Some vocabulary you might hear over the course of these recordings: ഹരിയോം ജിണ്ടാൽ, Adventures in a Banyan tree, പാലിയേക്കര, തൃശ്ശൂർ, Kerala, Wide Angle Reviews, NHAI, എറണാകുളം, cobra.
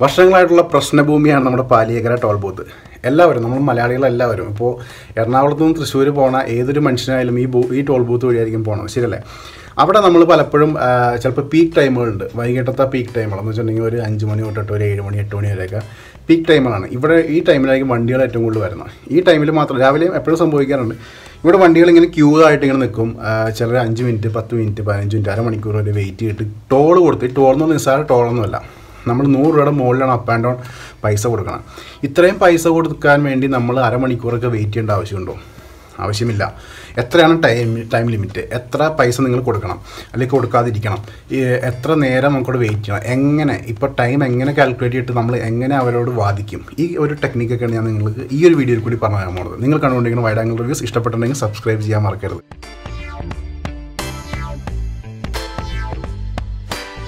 വർഷങ്ങളായിട്ടുള്ള പ്രശ്നഭൂമിയാണ് നമ്മുടെ പാലിയേക്കര toll booth. എല്ലാവരും നമ്മൾ മലയാളികളെല്ലാവരും ഇപ്പോൾ എറണാകുളത്തു നിന്ന് തൃശ്ശൂർ പോകണ ഏതൊരു മനുഷ്യനായാലും ഈ ടോൾ ബൂത്ത് വഴിയായിരിക്കും പോകണം, ശരിയല്ലേ? അവിടെ നമ്മൾ പലപ്പോഴും ചിലപ്പോൾ പീക്ക് ടൈമുകളുണ്ട്. വൈകിട്ടത്തെ പീക്ക് ടൈമുകളെന്ന് വെച്ചിട്ടുണ്ടെങ്കിൽ ഒരു 5 മണി തൊട്ട് ഒരു 7 മണി 8 മണി വരെയൊക്കെ പീക്ക് ടൈമുകളാണ്. ഇവിടെ ഈ ടൈമിലായിരിക്കും വണ്ടികൾ ഏറ്റവും കൂടുതൽ വരുന്നത്. ഈ ടൈമിൽ മാത്രം രാവിലെ എപ്പോഴും സംഭവിക്കാറുണ്ട്. ഇവിടെ വണ്ടികൾ ഇങ്ങനെ ക്യൂ ആയിട്ട് ഇങ്ങനെ നിൽക്കും. ചിലർ 5 മിനിറ്റ് 10 മിനിറ്റ് 15 മിനിറ്റ് അരമണിക്കൂർ വരെ വെയിറ്റ് ചെയ്തിട്ട് ടോൾ കൊടുത്ത്, ടോളെന്ന് പറഞ്ഞാൽ നിസ്സാര ടോളൊന്നുമല്ല, നമ്മൾ 100 രൂപയുടെ മുകളിലാണ് അപ്പ് ആൻഡ് ഡൗൺ പൈസ കൊടുക്കണം. ഇത്രയും പൈസ കൊടുക്കാൻ വേണ്ടി നമ്മൾ അരമണിക്കൂറൊക്കെ വെയിറ്റ് ചെയ്യേണ്ട ആവശ്യമുണ്ടോ? ആവശ്യമില്ല. എത്രയാണ് ടൈം ലിമിറ്റ്? എത്ര പൈസ നിങ്ങൾ കൊടുക്കണം അല്ലെങ്കിൽ കൊടുക്കാതിരിക്കണം? എത്ര നേരം നമുക്കോട് വെയിറ്റ് ചെയ്യണം? എങ്ങനെ ഇപ്പോൾ ടൈം എങ്ങനെ കാൽക്കുലേറ്റ് ചെയ്തിട്ട് നമ്മൾ എങ്ങനെ അവരോട് വാദിക്കും? ഈ ഒരു ടെക്നിക്കൊക്കെയാണ് ഞാൻ നിങ്ങൾക്ക് ഈ ഒരു വീഡിയോയിൽ കൂടി പറഞ്ഞു തരാൻ പോകുന്നത്. നിങ്ങൾ കണ്ടുകൊണ്ടിരിക്കുന്ന വൈഡ് ആംഗിൾ റിവ്യൂസ് ഇഷ്ടപ്പെട്ടുണ്ടെങ്കിൽ സബ്സ്ക്രൈബ് ചെയ്യാൻ മറക്കരുത്.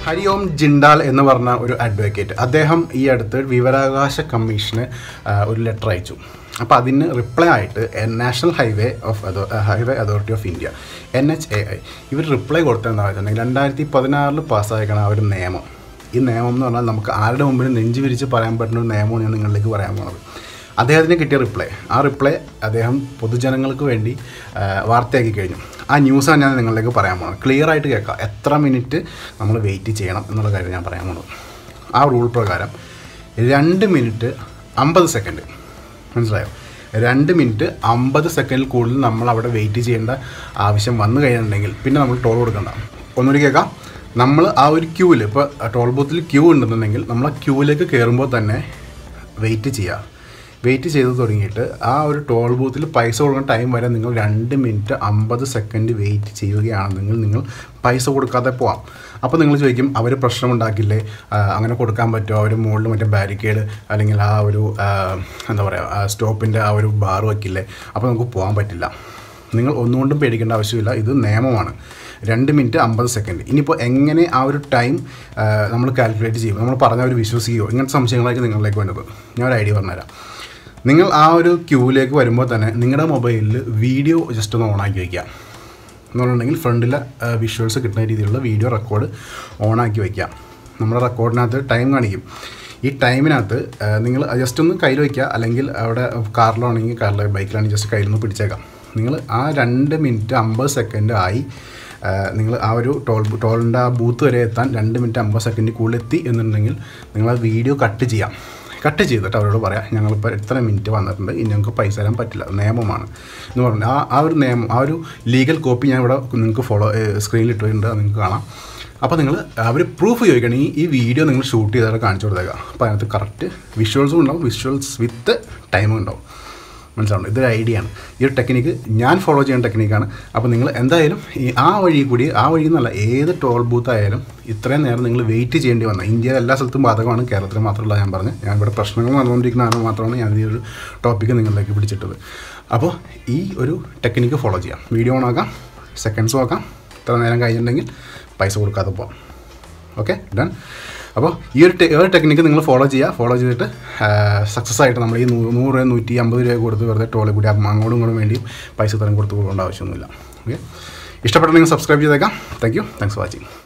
ഹരിയോം ജിണ്ടാൽ എന്ന് പറഞ്ഞ ഒരു അഡ്വക്കേറ്റ്, അദ്ദേഹം ഈ അടുത്ത് വിവരാവകാശ കമ്മീഷന് ഒരു ലെറ്റർ അയച്ചു. അപ്പോൾ അതിന് റിപ്ലൈ ആയിട്ട് national highway authority of India NHAI ഇവർ റിപ്ലൈ കൊടുത്തതെന്ന് പറഞ്ഞിട്ടുണ്ടെങ്കിൽ 2016 പാസ്സായിക്കണ ആ ഒരു നിയമം. ഈ നിയമം എന്ന് പറഞ്ഞാൽ നമുക്ക് ആരുടെ മുമ്പിലും നെഞ്ചു വിരിച്ച് പറയാൻ പറ്റുന്ന ഒരു നിയമമാണ് ഞാൻ നിങ്ങളിലേക്ക് പറയാൻ പോകുന്നത്. അദ്ദേഹത്തിന് കിട്ടിയ റിപ്ലൈ, ആ റിപ്ലൈ അദ്ദേഹം പൊതുജനങ്ങൾക്ക് വേണ്ടി വാർത്തയാക്കി കഴിഞ്ഞു. ആ ന്യൂസാണ് ഞാൻ നിങ്ങളിലേക്ക് പറയാൻ പോകുന്നത്. ക്ലിയർ ആയിട്ട് കേൾക്കാം. എത്ര മിനിറ്റ് നമ്മൾ വെയിറ്റ് ചെയ്യണം എന്നുള്ള കാര്യം ഞാൻ പറയാൻ പോകുന്നത്. ആ റൂൾ പ്രകാരം 2 മിനിറ്റ് 50 സെക്കൻഡ്, മനസ്സിലായോ? 2 മിനിറ്റ് 50 സെക്കൻഡിൽ കൂടുതൽ നമ്മൾ അവിടെ വെയിറ്റ് ചെയ്യേണ്ട ആവശ്യം വന്നു കഴിഞ്ഞിട്ടുണ്ടെങ്കിൽ പിന്നെ നമ്മൾ ടോൾ കൊടുക്കണ്ട. ഒന്നുകൂടി കേൾക്കാം. നമ്മൾ ആ ഒരു ക്യൂവിൽ, ഇപ്പോൾ ടോൾ ബൂത്തിൽ ക്യൂ ഉണ്ടെന്നുണ്ടെങ്കിൽ നമ്മൾ ആ ക്യൂവിലേക്ക് കയറുമ്പോൾ തന്നെ വെയിറ്റ് ചെയ്യുക. വെയിറ്റ് ചെയ്ത് തുടങ്ങിയിട്ട് ആ ഒരു ടോൾ ബൂത്തിൽ പൈസ കൊടുക്കുന്ന ടൈം വരെ നിങ്ങൾ 2 മിനിറ്റ് 50 സെക്കൻഡ് വെയിറ്റ് ചെയ്യുകയാണെന്നെങ്കിൽ നിങ്ങൾ പൈസ കൊടുക്കാതെ പോവാം. അപ്പോൾ നിങ്ങൾ ചോദിക്കും, അവർ പ്രശ്നമുണ്ടാക്കില്ലേ, അങ്ങനെ കൊടുക്കാൻ പറ്റുമോ? അവർ മുകളിൽ മറ്റേ ബാരിക്കേഡ് അല്ലെങ്കിൽ ആ ഒരു എന്താ പറയുക സ്റ്റോപ്പിൻ്റെ ആ ഒരു ബാർ വയ്ക്കില്ലേ? അപ്പോൾ നമുക്ക് പോകാൻ പറ്റില്ല. നിങ്ങൾ ഒന്നുകൊണ്ടും പേടിക്കേണ്ട ആവശ്യമില്ല. ഇത് നിയമമാണ്. 2 മിനിറ്റ് 50 സെക്കൻഡ്. ഇനിയിപ്പോൾ എങ്ങനെ ആ ഒരു ടൈം നമ്മൾ കാൽക്കുലേറ്റ് ചെയ്യും, നമ്മൾ പറഞ്ഞാൽ അവർ വിശ്വസിക്കുമോ? ഇങ്ങനത്തെ സംശയങ്ങളായിരിക്കും നിങ്ങളിലേക്ക് വേണ്ടത്. ഞാൻ ഒരു ഐഡിയ പറഞ്ഞുതരാം. നിങ്ങൾ ആ ഒരു ക്യൂവിലേക്ക് വരുമ്പോൾ തന്നെ നിങ്ങളുടെ മൊബൈലിൽ വീഡിയോ ജസ്റ്റ് ഒന്ന് ഓണാക്കി വയ്ക്കുക. എന്ന് പറഞ്ഞിട്ടുണ്ടെങ്കിൽ ഫ്രണ്ടിലെ വിഷ്വൽസ് കിട്ടുന്ന രീതിയിലുള്ള വീഡിയോ റെക്കോർഡ് ഓണാക്കി വയ്ക്കുക. നമ്മുടെ റെക്കോർഡിനകത്ത് ടൈം കാണിക്കും. ഈ ടൈമിനകത്ത് നിങ്ങൾ ജസ്റ്റ് ഒന്ന് കയ്യിൽ വയ്ക്കുക, അല്ലെങ്കിൽ അവിടെ കാറിലാണെങ്കിൽ കാറിൽ, ബൈക്കിലാണെങ്കിൽ ജസ്റ്റ് കയ്യിൽ നിന്ന് പിടിച്ചേക്കാം. നിങ്ങൾ ആ 2 മിനിറ്റ് 50 സെക്കൻഡ് ആയി നിങ്ങൾ ആ ഒരു ടോളിൻ്റെ ആ ബൂത്ത് വരെ എത്താൻ 2 മിനിറ്റ് 50 സെക്കൻഡിൽ കൂടുതൽ എത്തി എന്നുണ്ടെങ്കിൽ നിങ്ങൾ ആ വീഡിയോ കട്ട് ചെയ്യാം. കട്ട് ചെയ്തിട്ട് അവരോട് പറയാം, ഞങ്ങളിപ്പോൾ എത്ര മിനിറ്റ് വന്നിട്ടുണ്ട്, ഇനി ഞങ്ങൾക്ക് പൈസ തരാൻ പറ്റില്ല, നിയമമാണ് എന്ന് പറഞ്ഞു. ആ ഒരു നിയമം, ആ ഒരു ലീഗൽ കോപ്പി ഞാൻ ഇവിടെ നിങ്ങൾക്ക് സ്ക്രീനിൽ ഇട്ടിട്ടുണ്ട്, അത് നിങ്ങൾക്ക് കാണാം. അപ്പോൾ നിങ്ങൾ അവർ പ്രൂഫ് ചോദിക്കണം. ഈ വീഡിയോ നിങ്ങൾ ഷൂട്ട് ചെയ്താൽ കാണിച്ചു കൊടുത്തേക്കാം. അപ്പോൾ അതിനകത്ത് കറക്റ്റ് വിഷ്വൽസും ഉണ്ടാവും, വിഷ്വൽസ് വിത്ത് ടൈമും ഉണ്ടാവും, മനസ്സിലാവും? ഇതൊരു ഐഡിയ ആണ്. ഈ ഒരു ടെക്നിക്ക് ഞാൻ ഫോളോ ചെയ്യുന്ന ടെക്നിക്കാണ്. അപ്പോൾ നിങ്ങൾ എന്തായാലും ആ വഴി കൂടി, ആ വഴി എന്നല്ല, ഏത് ടോൾ ബൂത്തായാലും ഇത്രയും നേരം നിങ്ങൾ വെയിറ്റ് ചെയ്യേണ്ടി വന്നത് ഇന്ത്യയിലെ എല്ലാ സ്ഥലത്തും ബാധകമാണ്, കേരളത്തിൽ മാത്രമല്ല ഞാൻ പറഞ്ഞത്. ഞാൻ ഇവിടെ പ്രശ്നങ്ങൾ നടന്നുകൊണ്ടിരിക്കുന്ന മാത്രമാണ് ഞാൻ ഈ ഒരു ടോപ്പിക്ക് നിങ്ങളിലേക്ക് പിടിച്ചിട്ടത്. അപ്പോൾ ഈ ഒരു ടെക്നിക്ക് ഫോളോ ചെയ്യാം. വീഡിയോ ഓൺ ആക്കാം, സെക്കൻഡ്സ് നോക്കാം, ഇത്ര നേരം കഴിഞ്ഞിട്ടുണ്ടെങ്കിൽ പൈസ കൊടുക്കാതെ പോകാം. Okay, done. അപ്പോൾ ഈ ഒരു ടെക്നിക്ക് നിങ്ങൾ ഫോളോ ചെയ്യുക. ഫോളോ ചെയ്തിട്ട് സക്സസ് ആയിട്ട് നമ്മൾ ഈ 100 രൂപ 150 രൂപ കൊടുത്ത് വെറുതെ ടോളിൽ കൂടി അങ്ങോട്ടും ഇങ്ങോട്ടും വേണ്ടിയും പൈസ തരം കൊടുത്ത് കൊടുക്കേണ്ട ആവശ്യമൊന്നുമില്ല. ഓക്കെ, ഇഷ്ടപ്പെട്ടെങ്കിൽ സബ്സ്ക്രൈബ് ചെയ്തേക്കാം. Thank you. Thanks for watching.